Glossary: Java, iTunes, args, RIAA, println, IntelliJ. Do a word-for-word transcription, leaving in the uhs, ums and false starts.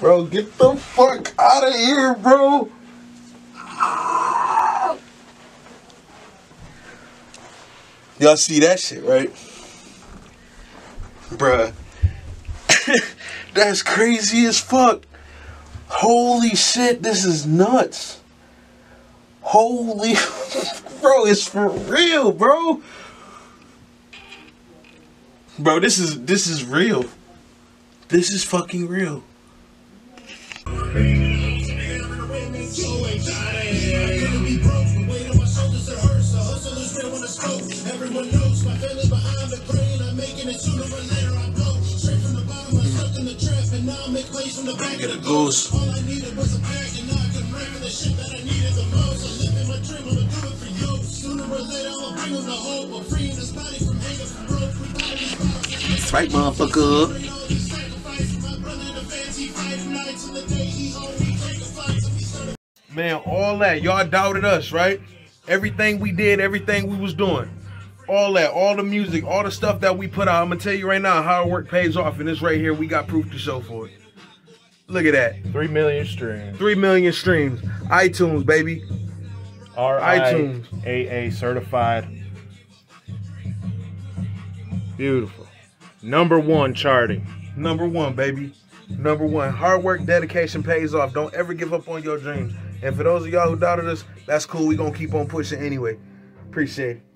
Bro, get the fuck out of here, bro. Y'all see that shit, right? Bruh. That's crazy as fuck. Holy shit, this is nuts. Holy... Bro, it's for real, bro. Bro, this is this is real. This is fucking real. Goose. All I needed was a bag and I could rap the shit that I needed the most. I'm living my dream, I'll do it for you. Sooner or later, I'll bring him the hope of freeing this body from anger, from broke, from body, from body. Right, motherfucker. All the sacrifice for my brother, the fancy fight nights in the day. He only take a fight to be certain. Man, all that. Y'all doubted us, right? Everything we did, everything we was doing. All that, all the music, all the stuff that we put out. I'm going to tell you right now, hard work pays off. And this right here, we got proof to show for it. Look at that. Three million streams. Three million streams. iTunes, baby. R I A A certified. Beautiful. Number one charting. Number one, baby. Number one. Hard work, dedication pays off. Don't ever give up on your dreams. And for those of y'all who doubted us, that's cool. We're going to keep on pushing anyway. Appreciate it.